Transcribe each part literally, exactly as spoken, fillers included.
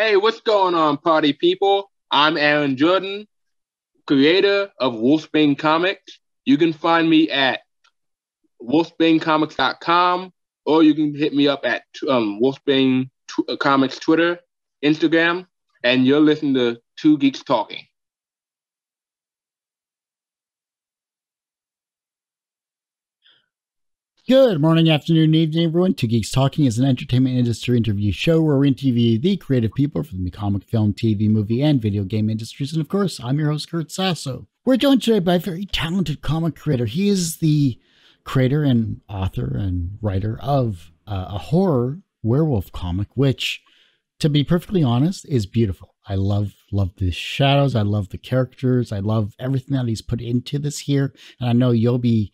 Hey, what's going on, party people? I'm Aaron Jordan, creator of Wulfsbane Comics. You can find me at wulfsbane comics dot com, or you can hit me up at um, Wulfsbane tw- Comics Twitter, Instagram, and you're listening to Two Geeks Talking. Good morning, afternoon, evening, everyone. Two Geeks Talking is an entertainment industry interview show where we interview the creative people from the comic, film, T V, movie, and video game industries. And of course, I'm your host, Kurt Sasso. We're joined today by a very talented comic creator. He is the creator and author and writer of uh, a horror werewolf comic, which, to be perfectly honest, is beautiful. I love, love the shadows. I love the characters. I love everything that he's put into this here. And I know you'll be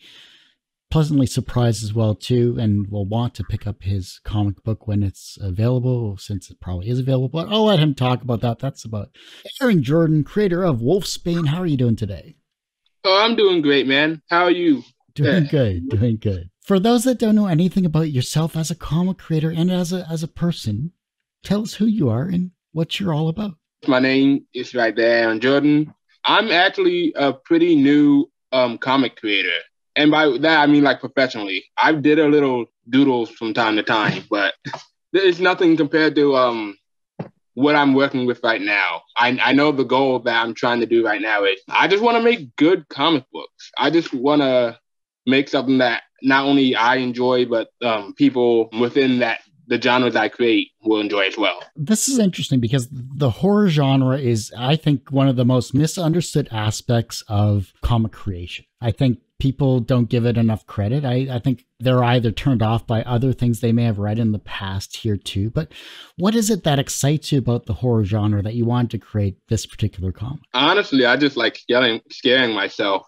pleasantly surprised as well too, and will want to pick up his comic book when it's available, since it probably is available, but I'll let him talk about that. That's about Aaron Jordan, creator of Wulfsbane. How are you doing today? Oh, I'm doing great, man. How are you? Doing good, doing good. For those that don't know anything about yourself as a comic creator and as a as a person, tell us who you are and what you're all about. My name is right there, Aaron Jordan. I'm actually a pretty new um, comic creator. And by that, I mean, like, professionally. I did a little doodles from time to time, but it's nothing compared to um, what I'm working with right now. I, I know the goal that I'm trying to do right now is I just want to make good comic books. I just want to make something that not only I enjoy, but um, people within that the genres I create will enjoy as well. This is interesting because the horror genre is, I think, one of the most misunderstood aspects of comic creation. I think people don't give it enough credit. I, I think they're either turned off by other things they may have read in the past here too. But what is it that excites you about the horror genre that you wanted to create this particular comic? Honestly, I just like scaring, scaring myself.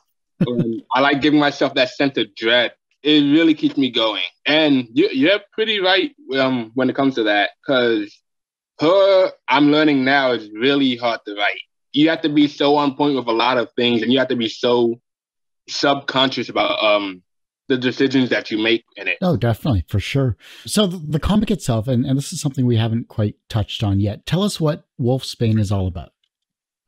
um, I like giving myself that sense of dread. It really keeps me going. And you, you're pretty right um, when it comes to that, because horror, I'm learning now, is really hard to write. You have to be so on point with a lot of things, and you have to be so subconscious about um the decisions that you make in it. Oh, definitely, for sure. So the, the comic itself, and, and this is something we haven't quite touched on yet. Tell us what Wulfsbane is all about.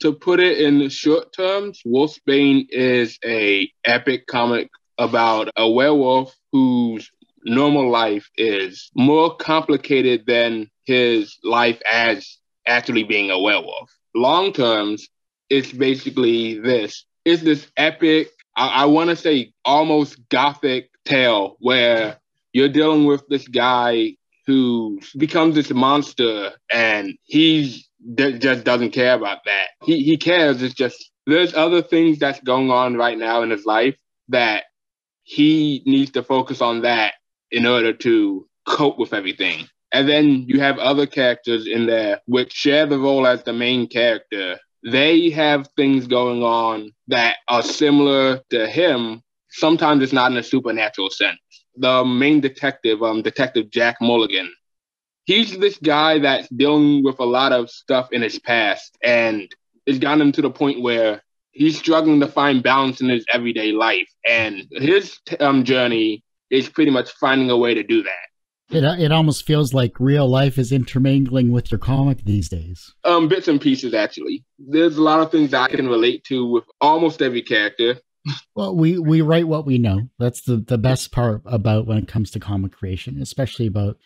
To put it in the short terms, Wulfsbane is a epic comic about a werewolf whose normal life is more complicated than his life as actually being a werewolf. Long terms, it's basically this. It's this epic, I want to say almost gothic tale where you're dealing with this guy who becomes this monster, and he d- just doesn't care about that. He he cares. It's just there's other things that's going on right now in his life that he needs to focus on that in order to cope with everything. And then you have other characters in there which share the role as the main character. They have things going on that are similar to him. Sometimes it's not in a supernatural sense. The main detective, um, Detective Jack Mulligan, he's this guy that's dealing with a lot of stuff in his past, and it's gotten him to the point where he's struggling to find balance in his everyday life. And his um, journey is pretty much finding a way to do that. It it almost feels like real life is intermingling with your comic these days. Um, bits and pieces, actually. There's a lot of things that I can relate to with almost every character. Well, we, we write what we know. That's the, the best part about when it comes to comic creation, especially about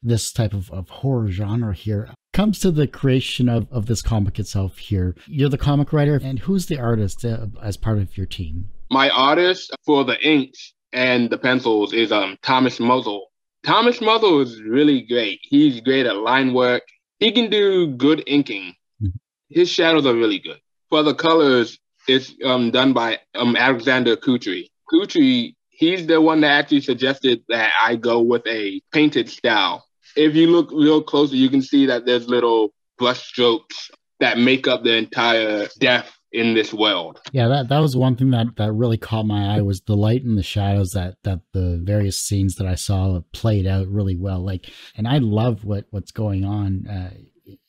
this type of, of horror genre here. Comes to the creation of, of this comic itself here. You're the comic writer, and who's the artist uh, as part of your team? My artist for the inks and the pencils is um Thomas Muzzle. Thomas Muzzle is really great. He's great at line work. He can do good inking. Mm-hmm. His shadows are really good. For the colors, it's um, done by um, Alexander Coutre. Coutre, he's the one that actually suggested that I go with a painted style. If you look real closely, you can see that there's little brush strokes that make up the entire death in this world. Yeah, that, that was one thing that, that really caught my eye was the light and the shadows that, that the various scenes that I saw played out really well. Like, and I love what, what's going on, uh,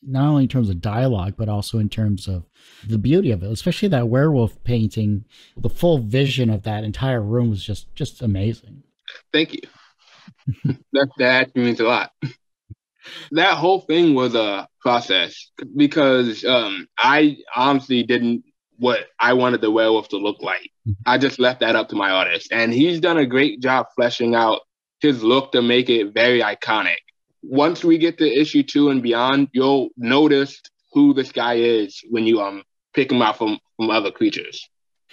not only in terms of dialogue, but also in terms of the beauty of it, especially that werewolf painting. The full vision of that entire room was just, just amazing. Thank you. that, that means a lot. That whole thing was a process because um, I honestly didn't what I wanted the werewolf to look like. I just left that up to my artist. And he's done a great job fleshing out his look to make it very iconic. Once we get to issue two and beyond, you'll notice who this guy is when you um pick him out from, from other creatures.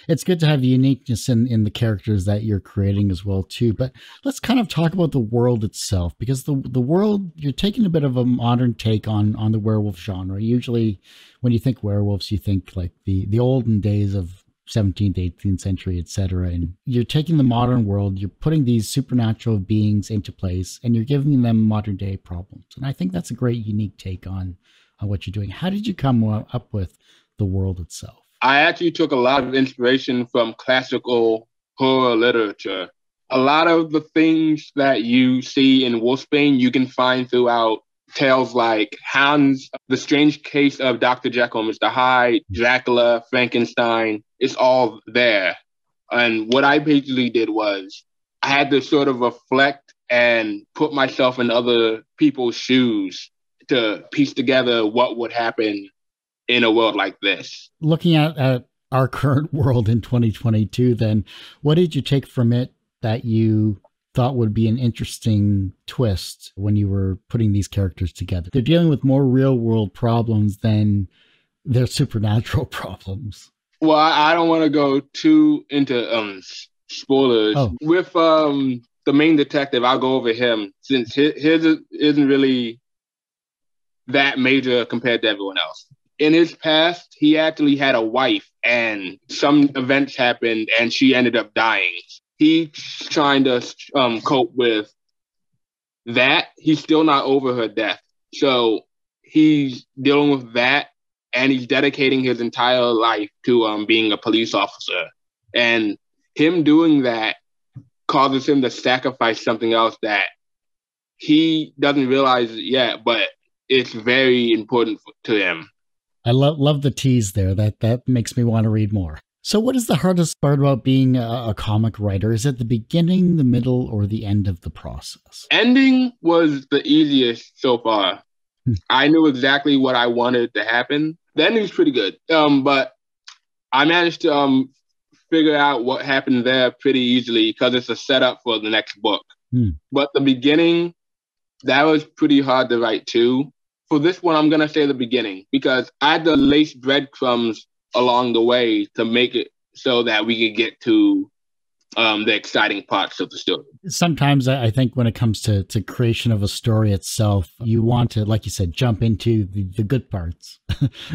It's good to have uniqueness in, in the characters that you're creating as well, too. But let's kind of talk about the world itself, because the the world, you're taking a bit of a modern take on on the werewolf genre. Usually when you think werewolves, you think like the, the olden days of seventeenth, eighteenth century, et cetera. And you're taking the modern world, you're putting these supernatural beings into place, and you're giving them modern day problems. And I think that's a great, unique take on, on what you're doing. How did you come up with the world itself? I actually took a lot of inspiration from classical horror literature. A lot of the things that you see in Wulfsbane, you can find throughout tales like Hans, The Strange Case of Doctor Jekyll and Mister Hyde, Dracula, Frankenstein. It's all there. And what I basically did was I had to sort of reflect and put myself in other people's shoes to piece together what would happen in a world like this. Looking at, at our current world in twenty twenty-two, then, what did you take from it that you thought would be an interesting twist when you were putting these characters together? They're dealing with more real world problems than their supernatural problems. Well, I don't want to go too into um, spoilers. Oh. With um, the main detective, I'll go over him since his isn't really that major compared to everyone else. In his past, he actually had a wife, and some events happened, and she ended up dying. He's trying to um, cope with that. He's still not over her death. So he's dealing with that, and he's dedicating his entire life to um, being a police officer. And him doing that causes him to sacrifice something else that he doesn't realize yet, but it's very important to him. I love love the tease there. That that makes me want to read more. So what is the hardest part about being a, a comic writer? Is it the beginning, the middle, or the end of the process? Ending was the easiest so far. I knew exactly what I wanted to happen. The ending was pretty good, um, but I managed to um, figure out what happened there pretty easily because it's a setup for the next book. Hmm. But the beginning, that was pretty hard to write too. For this one, I'm going to say the beginning because I had to lace breadcrumbs along the way to make it so that we could get to um, the exciting parts of the story. Sometimes I think when it comes to, to creation of a story itself, you want to, like you said, jump into the, the good parts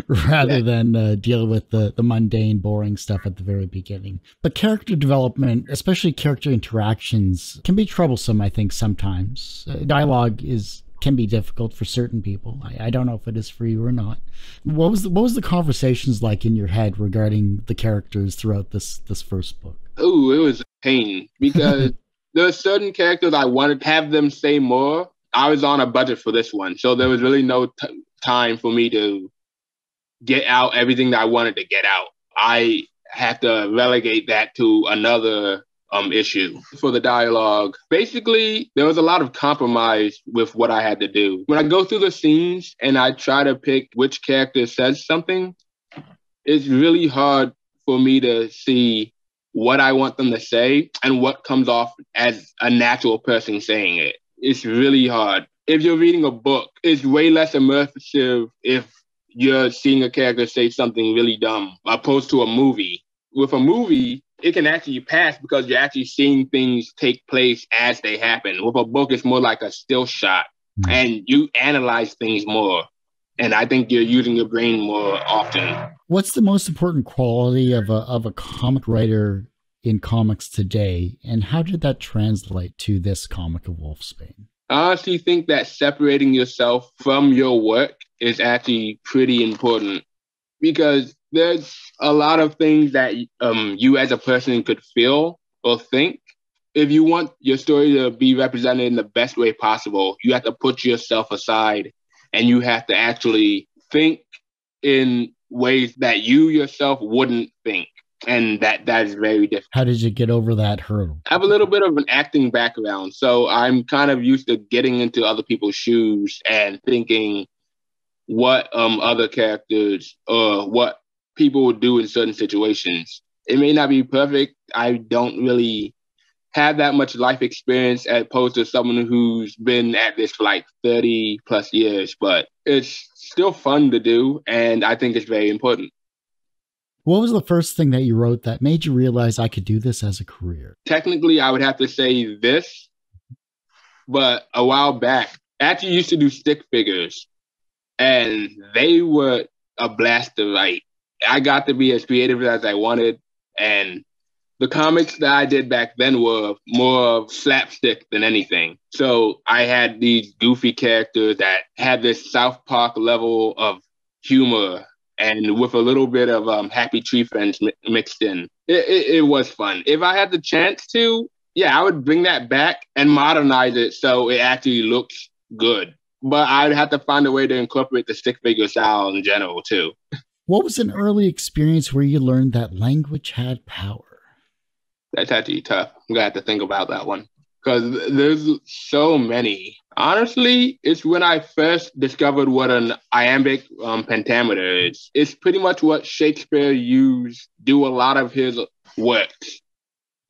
rather yeah. than uh, deal with the, the mundane, boring stuff at the very beginning. But character development, especially character interactions, can be troublesome, I think, sometimes. Uh, dialogue is... can be difficult for certain people. I, I don't know if it is for you or not. What was the, what was the conversations like in your head regarding the characters throughout this this first book? Oh, it was a pain because there are certain characters I wanted to have them say more. I was on a budget for this one, so there was really no t time for me to get out everything that I wanted to get out. I had to relegate that to another Um, issue for the dialogue. Basically, there was a lot of compromise with what I had to do. When I go through the scenes and I try to pick which character says something, it's really hard for me to see what I want them to say and what comes off as a natural person saying it. It's really hard. If you're reading a book, it's way less immersive if you're seeing a character say something really dumb, opposed to a movie. With a movie, it can actually pass because you're actually seeing things take place as they happen. With a book, it's more like a still shot, mm-hmm. and you analyze things more. And I think you're using your brain more often. What's the most important quality of a, of a comic writer in comics today, and how did that translate to this comic of Wulfsbane? I honestly think that separating yourself from your work is actually pretty important because there's a lot of things that um, you as a person could feel or think. If you want your story to be represented in the best way possible, you have to put yourself aside and you have to actually think in ways that you yourself wouldn't think. And that that is very difficult. How did you get over that hurdle? I have a little bit of an acting background, so I'm kind of used to getting into other people's shoes and thinking what um other characters or uh, what people would do in certain situations. It may not be perfect. I don't really have that much life experience as opposed to someone who's been at this for like thirty plus years, but it's still fun to do, and I think it's very important. What was the first thing that you wrote that made you realize I could do this as a career? Technically, I would have to say this, but a while back, actually used to do stick figures, and they were a blast to write. I got to be as creative as I wanted, and the comics that I did back then were more of slapstick than anything. So I had these goofy characters that had this South Park level of humor, and with a little bit of um, Happy Tree Friends mi mixed in. It, it, it was fun. If I had the chance to, yeah, I would bring that back and modernize it so it actually looks good. But I'd have to find a way to incorporate the stick figure style in general, too. What was an early experience where you learned that language had power? That's actually tough. I'm going to have to think about that one, because there's so many. Honestly, it's when I first discovered what an iambic um, pentameter is. It's pretty much what Shakespeare used do a lot of his works.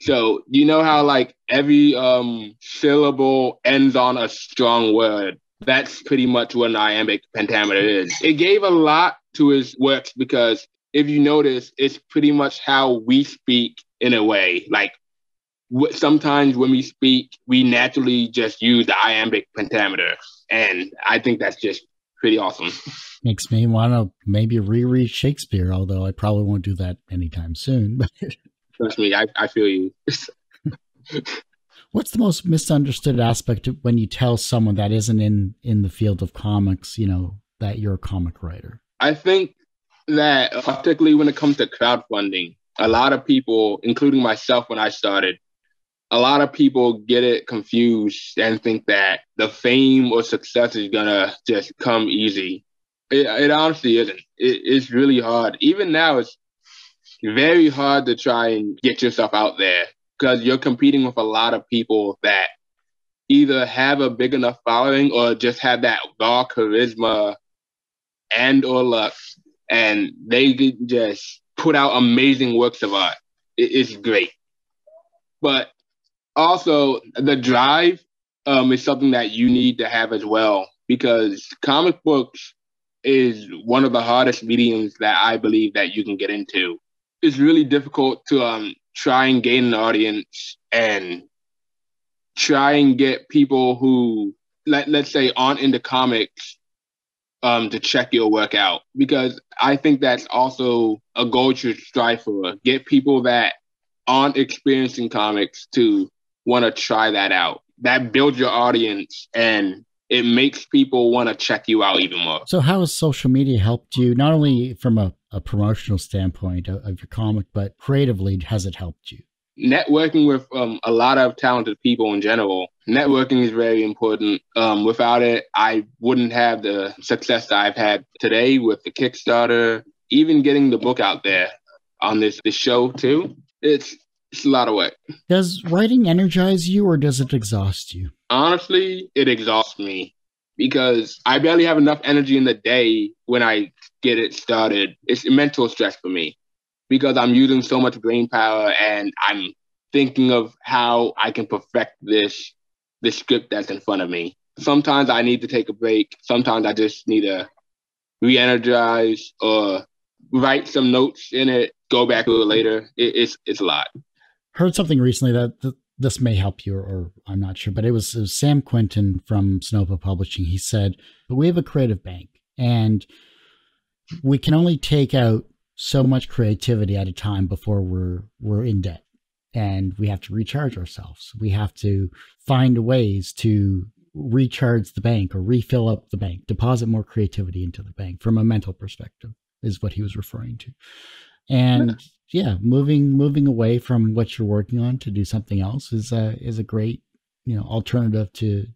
So you know how like every um, syllable ends on a strong word? That's pretty much what an iambic pentameter is. It gave a lot to his works because if you notice, it's pretty much how we speak in a way. Like, sometimes when we speak, we naturally just use the iambic pentameter. And I think that's just pretty awesome. Makes me want to maybe reread Shakespeare, although I probably won't do that anytime soon. Trust me, I, I feel you. What's the most misunderstood aspect of when you tell someone that isn't in, in the field of comics, you know, that you're a comic writer? I think that particularly when it comes to crowdfunding, a lot of people, including myself when I started, a lot of people get it confused and think that the fame or success is going to just come easy. It, it honestly isn't. It, it's really hard. Even now, it's very hard to try and get yourself out there because you're competing with a lot of people that either have a big enough following or just have that raw charisma and or luck, and they can just put out amazing works of art. It, it's great. But also, the drive um, is something that you need to have as well, because comic books is one of the hardest mediums that I believe that you can get into. It's really difficult to um, try and gain an audience and try and get people who, let, let's say, aren't into comics um, to check your work out, because I think that's also a goal to strive for. Get people that aren't experiencing comics to want to try that out. That builds your audience, and it makes people want to check you out even more. So how has social media helped you, not only from a, a promotional standpoint of, of your comic, but creatively, has it helped you? Networking with um, a lot of talented people in general. Networking is very important. Um, without it, I wouldn't have the success that I've had today with the Kickstarter, even getting the book out there on this, this show too. It's, it's a lot of work. Does writing energize you or does it exhaust you? Honestly, it exhausts me because I barely have enough energy in the day when I get it started. It's mental stress for me because I'm using so much brain power and I'm thinking of how I can perfect this, this script that's in front of me. Sometimes I need to take a break. Sometimes I just need to re-energize or write some notes in it, go back to it later. It, it's, it's a lot. Heard something recently that th this may help you, or, or I'm not sure, but it was, it was Sam Quinton from Snova Publishing. He said, but we have a creative bank and we can only take out so much creativity at a time before we're, we're in debt and we have to recharge ourselves. We have to find ways to recharge the bank or refill up the bank, deposit more creativity into the bank from a mental perspective is what he was referring to. And yeah, moving moving away from what you're working on to do something else is a is a great, you know, alternative to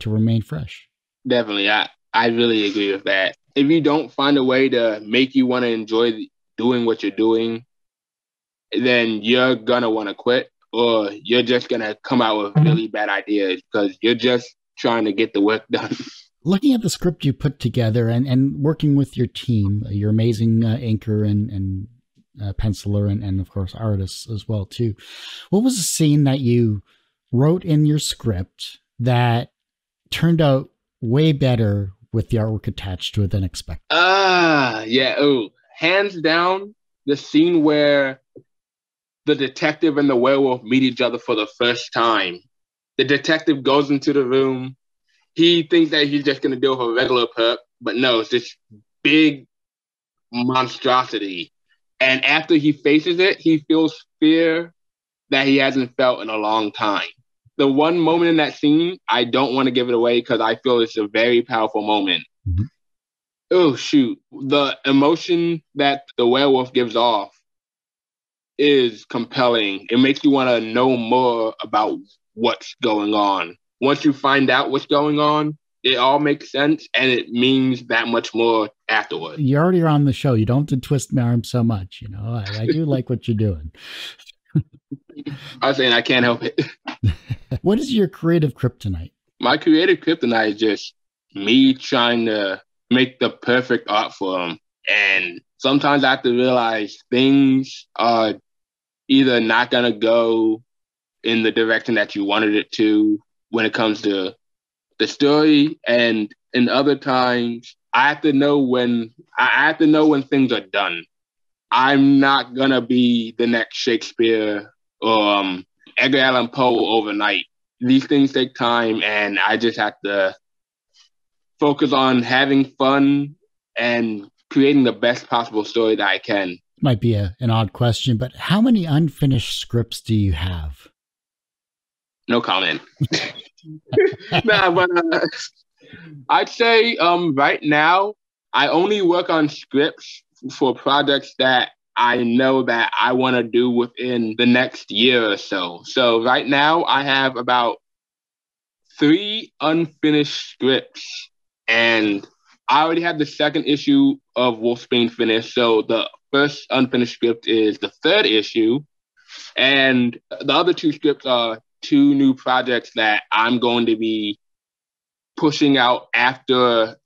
to remain fresh. Definitely, I I really agree with that. If you don't find a way to make you want to enjoy doing what you're doing, then you're gonna want to quit, or you're just gonna come out with really bad ideas because you're just trying to get the work done. Looking at the script you put together and, and working with your team, your amazing uh, inker and, and uh, penciler and, and, of course, artists as well, too. What was a scene that you wrote in your script that turned out way better with the artwork attached to it than expected? Ah, uh, yeah. Oh, hands down, the scene where the detective and the werewolf meet each other for the first time. The detective goes into the room. He thinks that he's just going to deal with a regular perp, but no, it's this big monstrosity. And after he faces it, he feels fear that he hasn't felt in a long time. The one moment in that scene, I don't want to give it away because I feel it's a very powerful moment. Mm-hmm. Oh, shoot. The emotion that the werewolf gives off is compelling. It makes you want to know more about what's going on. Once you find out what's going on, it all makes sense, and it means that much more afterwards. You already are on the show. You don't have to twist my arm so much. You know, I, I do like what you're doing. I was saying I can't help it. What is your creative kryptonite? My creative kryptonite is just me trying to make the perfect art form. And sometimes I have to realize things are either not going to go in the direction that you wanted it to, when it comes to the story, and in other times, I have to know when I have to know when things are done. I'm not gonna be the next Shakespeare or um, Edgar Allan Poe overnight. These things take time, and I just have to focus on having fun and creating the best possible story that I can. Might be a, an odd question, but how many unfinished scripts do you have? No comment. nah, but, uh, I'd say um, right now, I only work on scripts for projects that I know that I want to do within the next year or so. So right now, I have about three unfinished scripts, and I already have the second issue of Wulfsbane finished. So the first unfinished script is the third issue, and the other two scripts are two new projects that I'm going to be pushing out after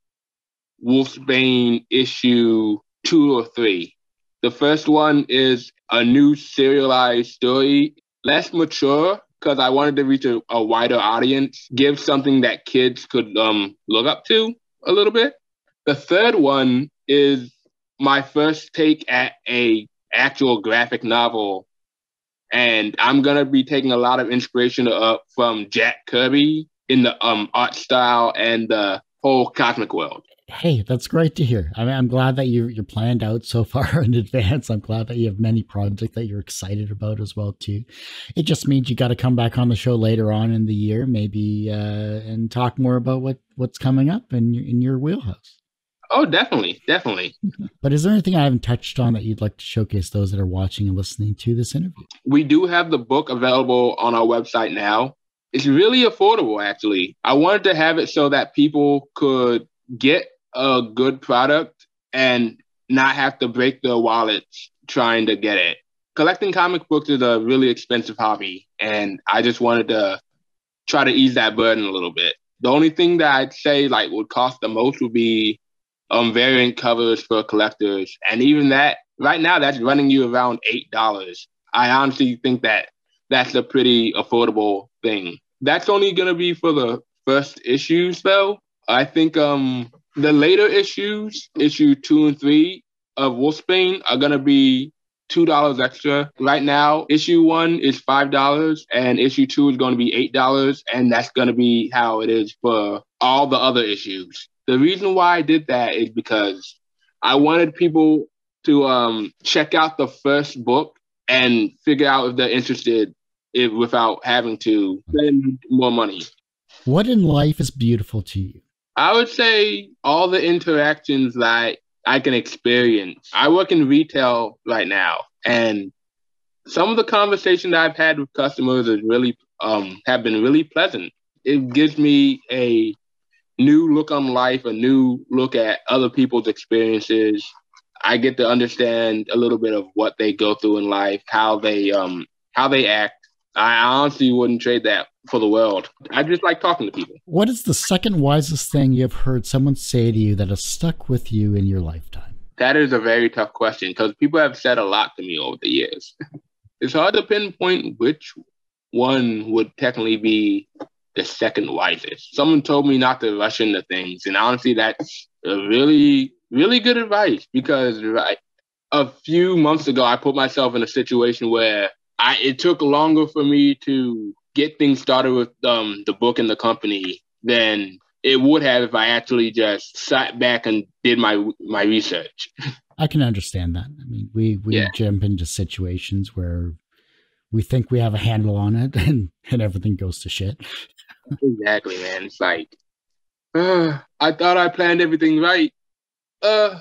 Wulfsbane issue two or three. The first one is a new serialized story, less mature, because I wanted to reach a, a wider audience, give something that kids could um, look up to a little bit. The third one is my first take at a actual graphic novel. And I'm going to be taking a lot of inspiration uh, from Jack Kirby in the um, art style and the whole cosmic world. Hey, that's great to hear. I mean, I'm glad that you, you're planned out so far in advance. I'm glad that you have many projects that you're excited about as well, too. It just means you got to come back on the show later on in the year, maybe, uh, and talk more about what, what's coming up in your, in your wheelhouse. Oh, definitely. Definitely. But is there anything I haven't touched on that you'd like to showcase those that are watching and listening to this interview? We do have the book available on our website now. It's really affordable, actually. I wanted to have it so that people could get a good product and not have to break their wallets trying to get it. Collecting comic books is a really expensive hobby, and I just wanted to try to ease that burden a little bit. The only thing that I'd say like would cost the most would be Um, variant covers for collectors. And even that, right now, that's running you around eight dollars. I honestly think that that's a pretty affordable thing. That's only going to be for the first issues, though. I think um, the later issues, issue two and three of Wulfsbane, are going to be two dollars extra. Right now, issue one is five dollars, and issue two is going to be eight dollars, and that's going to be how it is for all the other issues. The reason why I did that is because I wanted people to um, check out the first book and figure out if they're interested if, without having to spend more money. What in life is beautiful to you? I would say all the interactions that I can experience. I work in retail right now, and some of the conversations I've had with customers is really um, have been really pleasant. It gives me a new look on life, a new look at other people's experiences. I get to understand a little bit of what they go through in life, how they um how they act. I honestly wouldn't trade that for the world. I just like talking to people. What is the second wisest thing you've heard someone say to you that has stuck with you in your lifetime? That is a very tough question because people have said a lot to me over the years. It's hard to pinpoint which one would technically be the second wisest. Someone told me not to rush into things. And honestly, that's a really, really good advice because right, a few months ago, I put myself in a situation where I, it took longer for me to get things started with um, the book and the company than it would have if I actually just sat back and did my my research. I can understand that. I mean, we, we yeah. jump into situations where we think we have a handle on it and, and everything goes to shit. Exactly, man. It's like, uh, I thought I planned everything right. Uh.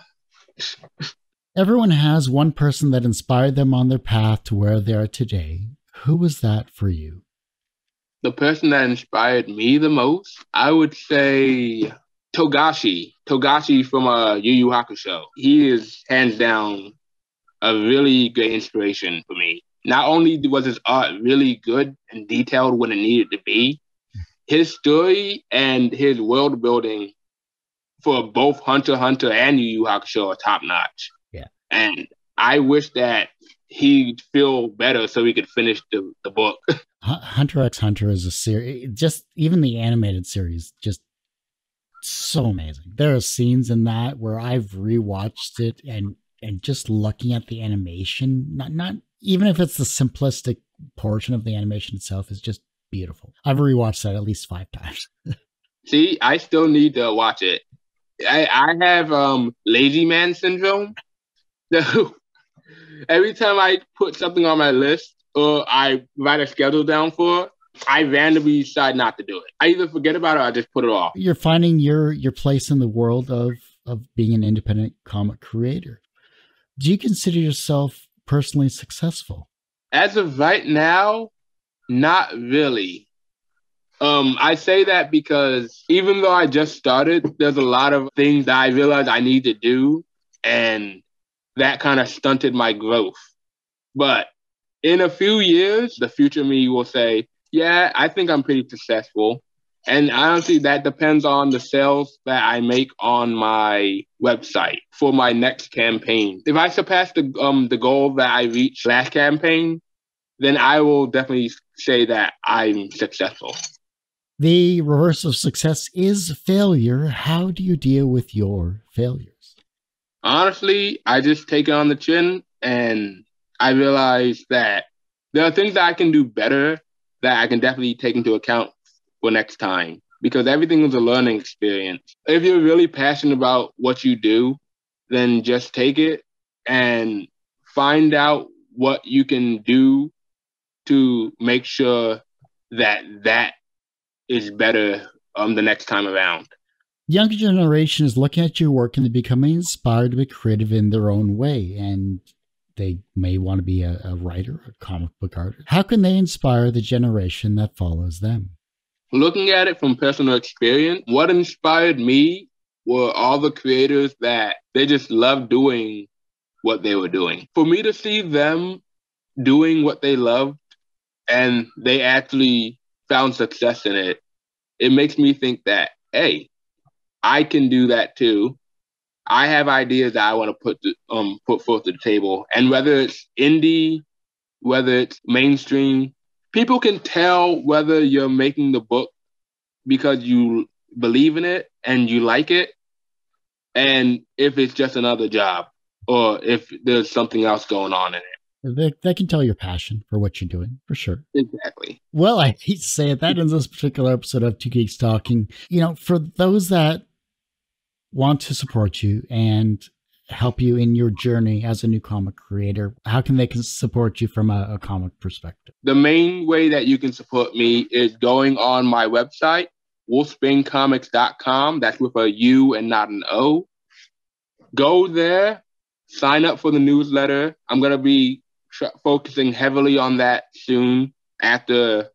Everyone has one person that inspired them on their path to where they are today. Who was that for you? The person that inspired me the most, I would say Togashi. Togashi from uh, Yu Yu Hakusho. He is hands down a really great inspiration for me. Not only was his art really good and detailed when it needed to be, his story and his world building for both Hunter x Hunter and Yu Yu Hakusho are top notch. Yeah, and I wish that he'd feel better so he could finish the, the book. Hunter x Hunter is a series, just even the animated series, just so amazing. There are scenes in that where I've rewatched it and and just looking at the animation, not not even if it's the simplistic portion of the animation itself, is just beautiful. I've rewatched that at least five times. See, I still need to watch it. I, I have um lazy man syndrome. So every time I put something on my list or I write a schedule down for it, I randomly decide not to do it. I either forget about it or I just put it off. You're finding your your place in the world of of being an independent comic creator. Do you consider yourself personally successful? As of right now, not really. Um, I say that because even though I just started, there's a lot of things that I realized I need to do, and that kind of stunted my growth. But in a few years, the future me will say, yeah, I think I'm pretty successful. And honestly, that depends on the sales that I make on my website for my next campaign. If I surpass the, um, the goal that I reached last campaign, then I will definitely say that I'm successful. The reverse of success is failure. How do you deal with your failures? Honestly, I just take it on the chin, and I realize that there are things that I can do better that I can definitely take into account for next time, because everything is a learning experience. If you're really passionate about what you do, then just take it and find out what you can do to make sure that that is better um, the next time around. Younger generation is looking at your work and they're becoming inspired to be creative in their own way. And they may want to be a, a writer, a comic book artist. How can they inspire the generation that follows them? Looking at it from personal experience, what inspired me were all the creators that they just loved doing what they were doing. For me to see them doing what they loved and they actually found success in it, it makes me think that, hey, I can do that too. I have ideas that I want to put, to, um, put forth to the table. And whether it's indie, whether it's mainstream, people can tell whether you're making the book because you believe in it and you like it, and if it's just another job or if there's something else going on in it. They, they can tell your passion for what you're doing, for sure. Exactly. Well, I hate to say it, that ends this particular episode of Two Geeks Talking. You know, for those that want to support you and help you in your journey as a new comic creator, how can they can support you from a, a comic perspective? The main way that you can support me is going on my website, wulfsbane comics dot com. That's with a U and not an O. Go there, sign up for the newsletter. I'm going to be focusing heavily on that soon after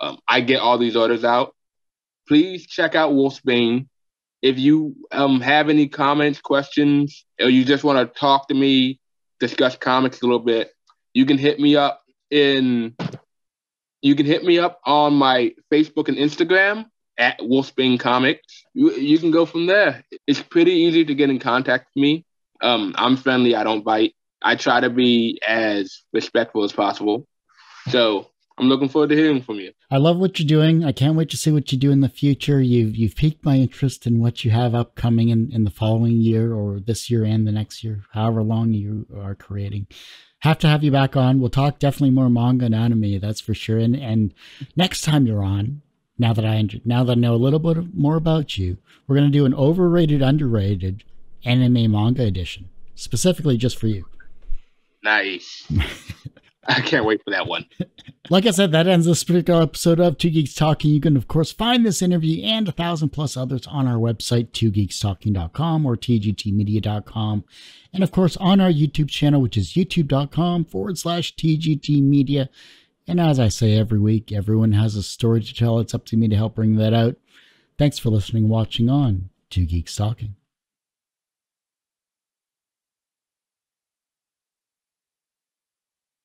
um, I get all these orders out. Please check out Wulfsbane. If you um, have any comments, questions, or you just want to talk to me, discuss comics a little bit, you can hit me up in you can hit me up on my Facebook and Instagram at Wulfsbane Comics. You, you can go from there. It's pretty easy to get in contact with me. Um, I'm friendly. I don't bite. I try to be as respectful as possible. So I'm looking forward to hearing from you. I love what you're doing. I can't wait to see what you do in the future. You've, you've piqued my interest in what you have upcoming in, in the following year, or this year and the next year, however long you are creating. Have to have you back on. We'll talk definitely more manga and anime, that's for sure. And, and next time you're on, now that I now that I know a little bit more about you, we're going to do an overrated, underrated anime manga edition, specifically just for you. Nice. I can't wait for that one. Like I said, that ends this particular episode of Two Geeks Talking. You can, of course, find this interview and a thousand plus others on our website, two geeks talking dot com or t g t media dot com. And, of course, on our YouTube channel, which is youtube dot com forward slash t g t media. And as I say every week, everyone has a story to tell. It's up to me to help bring that out. Thanks for listening, watching on Two Geeks Talking.